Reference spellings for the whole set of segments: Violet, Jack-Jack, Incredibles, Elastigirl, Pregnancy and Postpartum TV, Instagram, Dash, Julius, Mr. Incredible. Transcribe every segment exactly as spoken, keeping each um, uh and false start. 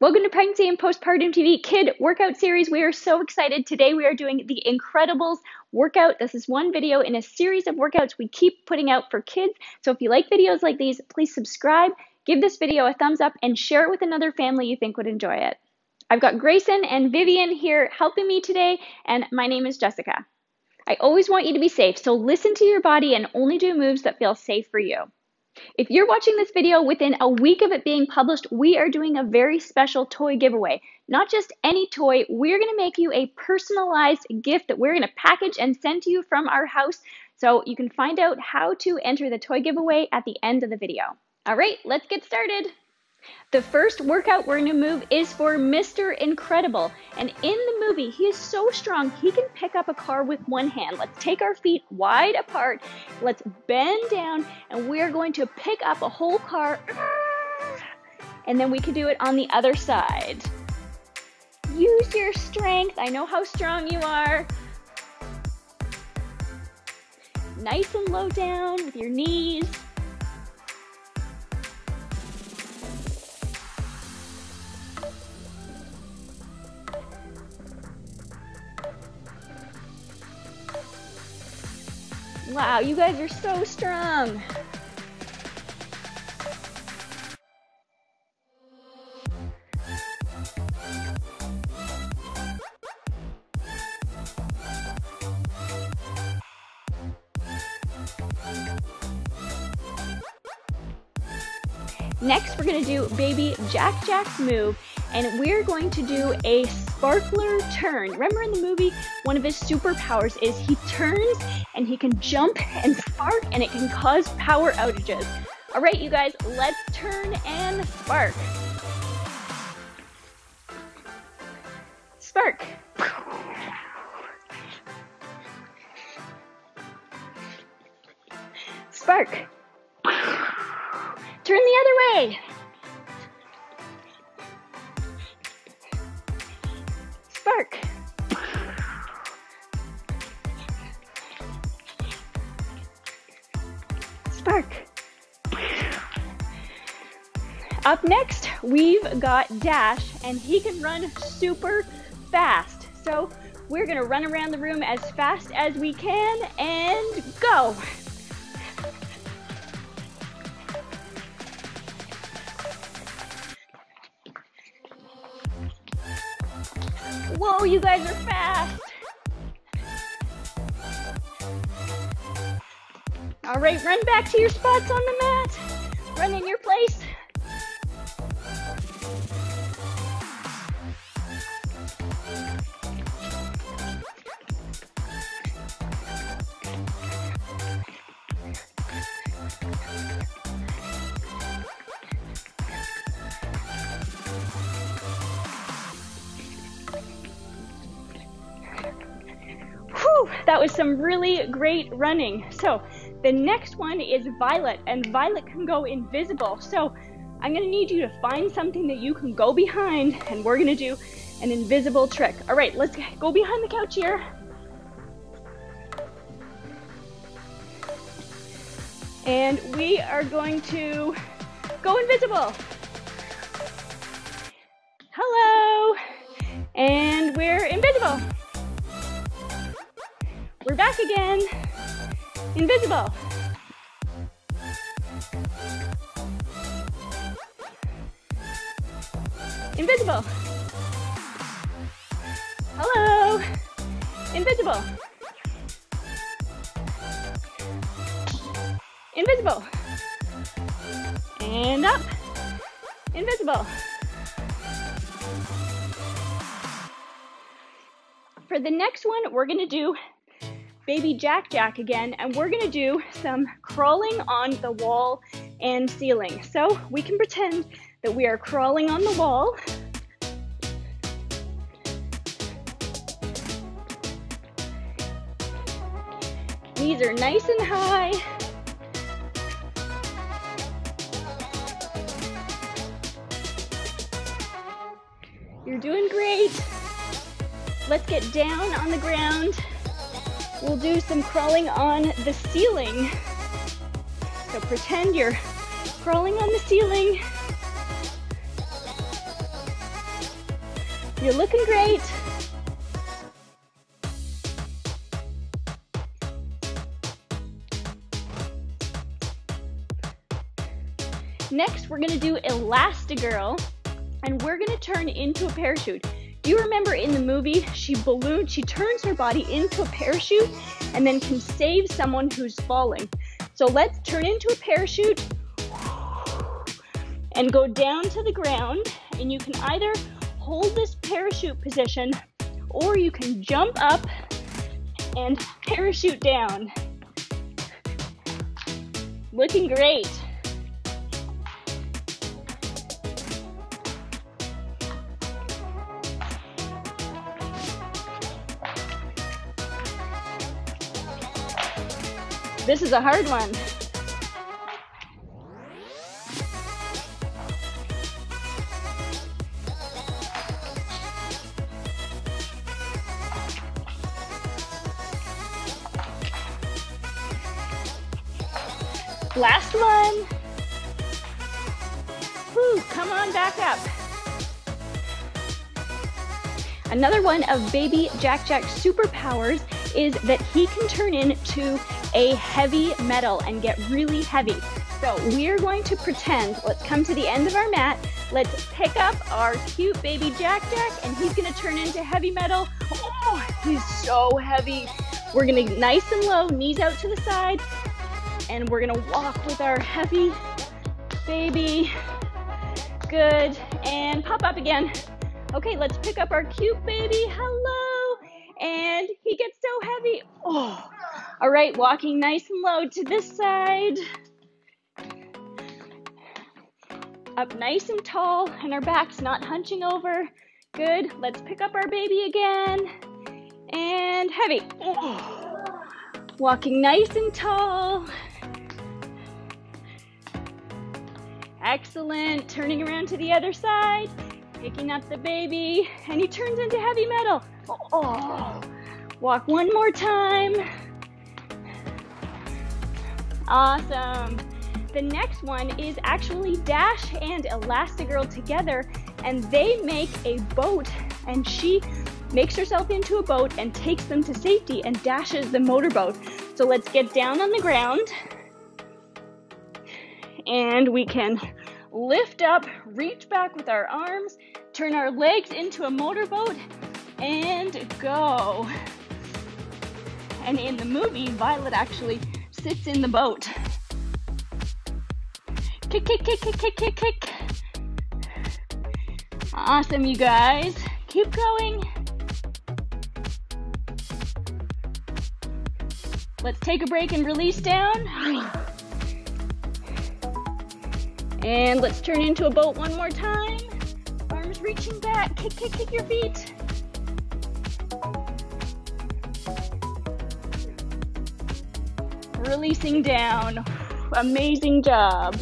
Welcome to Pregnancy and Postpartum T V Kid Workout Series. We are so excited. Today we are doing the Incredibles workout. This is one video in a series of workouts we keep putting out for kids. So if you like videos like these, please subscribe, give this video a thumbs up, and share it with another family you think would enjoy it. I've got Grayson and Vivian here helping me today, and my name is Jessica. I always want you to be safe, so listen to your body and only do moves that feel safe for you. If you're watching this video within a week of it being published, we are doing a very special toy giveaway. Not just any toy, we're going to make you a personalized gift that we're going to package and send to you from our house. So you can find out how to enter the toy giveaway at the end of the video. All right, let's get started. The first workout we're going to move is for Mister Incredible. And in the movie, he is so strong, he can pick up a car with one hand. Let's take our feet wide apart. Let's bend down, and we're going to pick up a whole car. And then we can do it on the other side. Use your strength. I know how strong you are. Nice and low down with your knees. Wow, you guys are so strong. Next, we're gonna do baby Jack-Jack's move, and we're going to do a sparkler turn. Remember in the movie, one of his superpowers is he turns and he can jump and spark, and it can cause power outages. All right, you guys, let's turn and spark. Spark. Spark. Turn the other way. Spark. Spark. Up next, we've got Dash, and he can run super fast. So we're gonna run around the room as fast as we can and go. Whoa, you guys are fast. All right, run back to your spots on the mat. Run in your place. That was some really great running. So the next one is Violet, and Violet can go invisible. So I'm gonna need you to find something that you can go behind, and we're gonna do an invisible trick. All right, let's go behind the couch here. And we are going to go invisible. Hello, and we're invisible. We're back again, invisible. Invisible. Hello, invisible. Invisible. And up, invisible. For the next one, we're gonna do baby Jack-Jack again, and we're gonna do some crawling on the wall and ceiling. So we can pretend that we are crawling on the wall. Knees are nice and high. You're doing great. Let's get down on the ground. We'll do some crawling on the ceiling. So pretend you're crawling on the ceiling. You're looking great. Next, we're gonna do Elastigirl, and we're gonna turn into a parachute. Do you remember in the movie, she ballooned, she turns her body into a parachute and then can save someone who's falling. So let's turn into a parachute and go down to the ground, and you can either hold this parachute position or you can jump up and parachute down. Looking great. This is a hard one. Last one. Whew, come on back up. Another one of baby Jack-Jack's superpowers is that he can turn into a heavy metal and get really heavy. So we're going to pretend, let's come to the end of our mat, let's pick up our cute baby Jack-Jack, and he's gonna turn into heavy metal. Oh, he's so heavy. We're gonna, nice and low, knees out to the side, and we're gonna walk with our heavy baby. Good, and pop up again. Okay, let's pick up our cute baby, hello, and he gets so heavy. Oh. All right, walking nice and low to this side. Up nice and tall, and our back's not hunching over. Good, let's pick up our baby again. And heavy. Oh. Walking nice and tall. Excellent, turning around to the other side, picking up the baby, and he turns into heavy metal. Oh. Walk one more time. Awesome. The next one is actually Dash and Elastigirl together, and they make a boat, and she makes herself into a boat and takes them to safety and dashes the motorboat. So let's get down on the ground, and we can lift up, reach back with our arms, turn our legs into a motorboat, and go. And in the movie, Violet actually sits in the boat. Kick, kick, kick, kick, kick, kick, kick. Awesome, you guys. Keep going. Let's take a break and release down. And let's turn into a boat one more time. Arms reaching back. Kick, kick, kick your feet. Releasing down. Amazing job.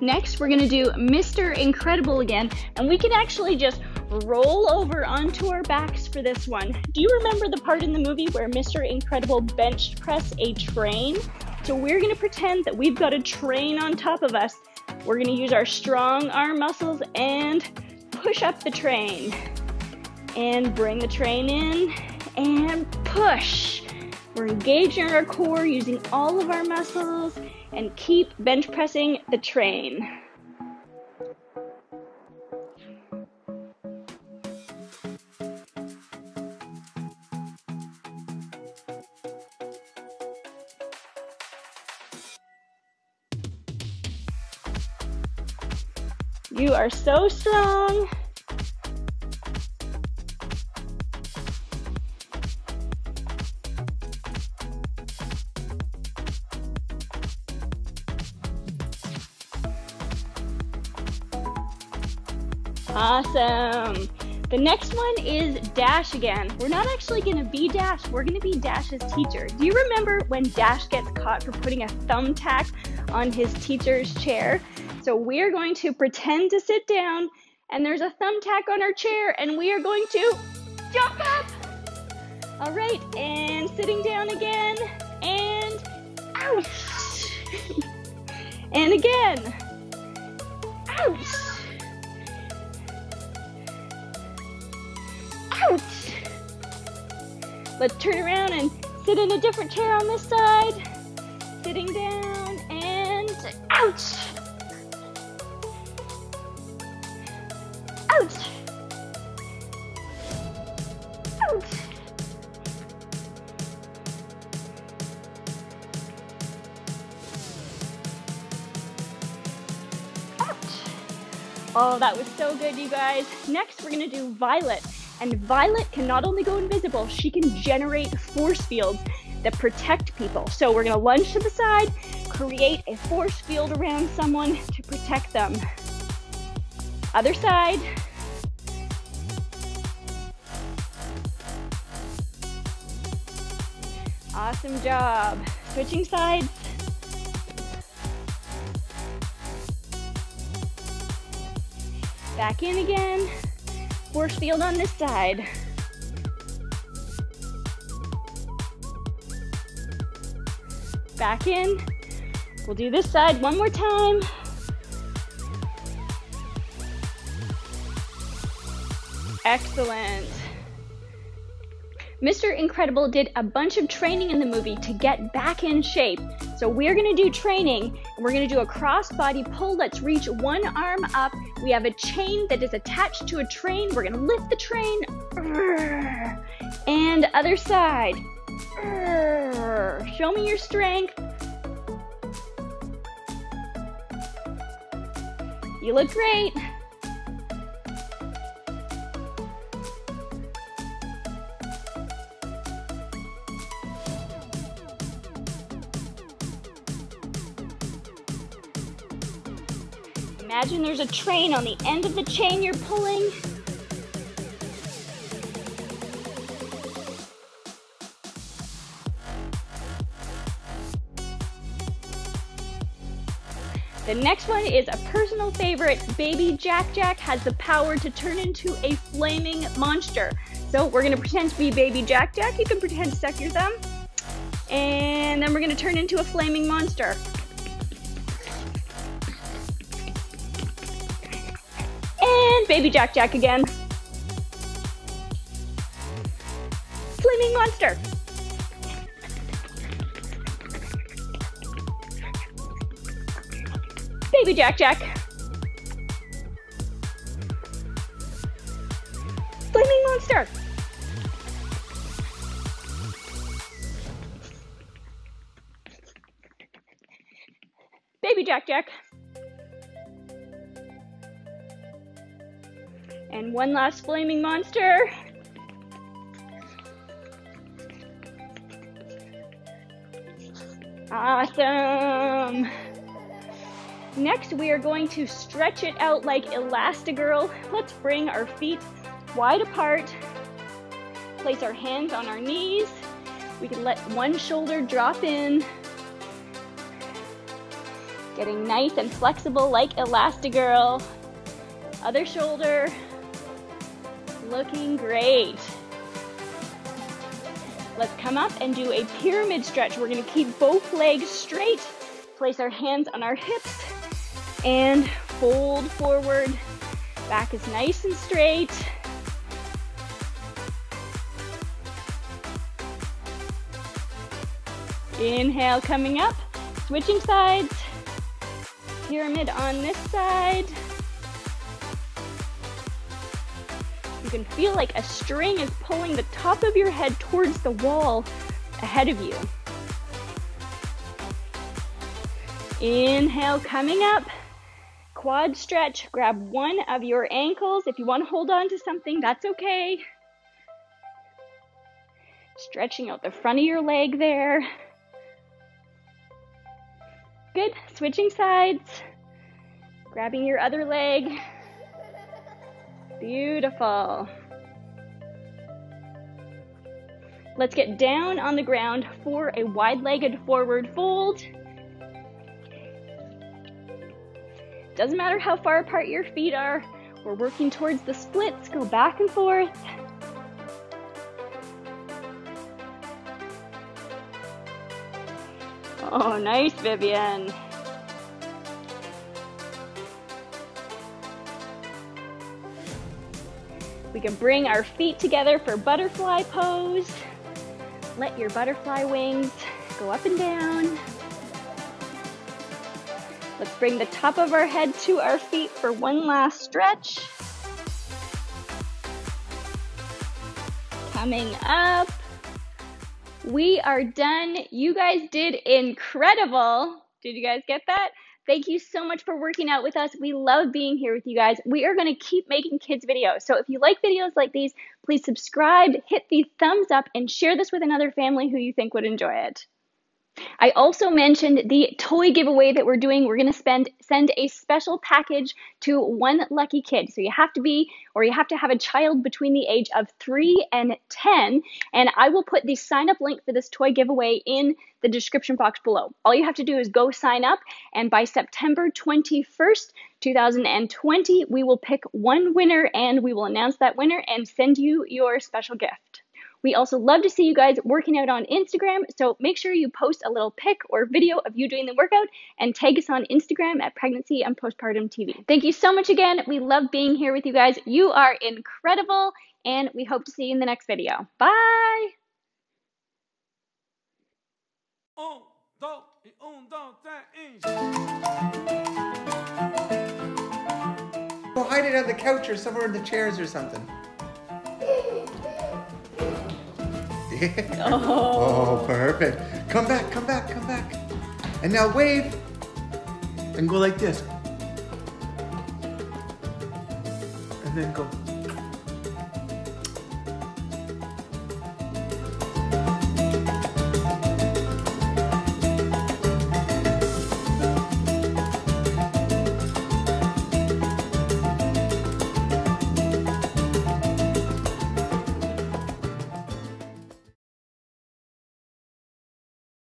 Next, we're gonna do Mister Incredible again, and we can actually just roll over onto our backs for this one. Do you remember the part in the movie where Mister Incredible bench pressed a train? So we're gonna pretend that we've got a train on top of us. We're gonna use our strong arm muscles and push up the train. And bring the train in and push. We're engaging our core using all of our muscles and keep bench pressing the train. You are so strong. Awesome. The next one is Dash again. We're not actually gonna be Dash, we're gonna be Dash's teacher. Do you remember when Dash gets caught for putting a thumbtack on his teacher's chair? So we're going to pretend to sit down, and there's a thumbtack on our chair, and we are going to jump up. All right, and sitting down again, and ouch. And again, ouch. Let's turn around and sit in a different chair on this side. Sitting down and ouch! Ouch! Ouch! Ouch! Oh, that was so good, you guys. Next, we're gonna do Violet. And Violet can not only go invisible, she can generate force fields that protect people. So we're gonna lunge to the side, create a force field around someone to protect them. Other side. Awesome job. Switching sides. Back in again. Force field on this side. Back in. We'll do this side one more time. Excellent. Mister Incredible did a bunch of training in the movie to get back in shape. So we're gonna do training, and we're gonna do a cross-body pull. Let's reach one arm up. We have a chain that is attached to a train. We're gonna lift the train. And other side. Show me your strength. You look great. Imagine there's a train on the end of the chain you're pulling. The next one is a personal favorite. Baby Jack-Jack has the power to turn into a flaming monster. So we're gonna pretend to be Baby Jack-Jack. You can pretend to suck your thumb. And then we're gonna turn into a flaming monster. And Baby Jack-Jack again. Flaming monster. Baby Jack-Jack. Flaming monster. Baby Jack-Jack. And one last flaming monster. Awesome. Next, we are going to stretch it out like Elastigirl. Let's bring our feet wide apart. Place our hands on our knees. We can let one shoulder drop in. Getting nice and flexible like Elastigirl. Other shoulder. Looking great. Let's come up and do a pyramid stretch. We're gonna keep both legs straight. Place our hands on our hips. And fold forward, back is nice and straight. Inhale coming up, switching sides, pyramid on this side. You can feel like a string is pulling the top of your head towards the wall ahead of you. Inhale coming up. Quad stretch, grab one of your ankles. If you want to hold on to something, that's okay. Stretching out the front of your leg there. Good, switching sides. Grabbing your other leg. Beautiful. Let's get down on the ground for a wide-legged forward fold. Doesn't matter how far apart your feet are, we're working towards the splits. Go back and forth. Oh, nice, Vivian. We can bring our feet together for butterfly pose. Let your butterfly wings go up and down. Let's bring the top of our head to our feet for one last stretch. Coming up. We are done. You guys did incredible. Did you guys get that? Thank you so much for working out with us. We love being here with you guys. We are going to keep making kids videos. So if you like videos like these, please subscribe, hit the thumbs up, and share this with another family who you think would enjoy it. I also mentioned the toy giveaway that we're doing. We're going to spend, send a special package to one lucky kid. So you have to be, or you have to have a child between the age of three and ten. And I will put the sign up link for this toy giveaway in the description box below. All you have to do is go sign up. And by September twenty-first, two thousand twenty, we will pick one winner and we will announce that winner and send you your special gift. We also love to see you guys working out on Instagram, so make sure you post a little pic or video of you doing the workout and tag us on Instagram at Pregnancy and Postpartum T V. Thank you so much again. We love being here with you guys. You are incredible, and we hope to see you in the next video. Bye! Un, dos, y un, dos, tres, y... We'll hide it on the couch or somewhere in the chairs or something. Oh. Oh, perfect. Come back, come back, come back. And now wave and go like this. And then go.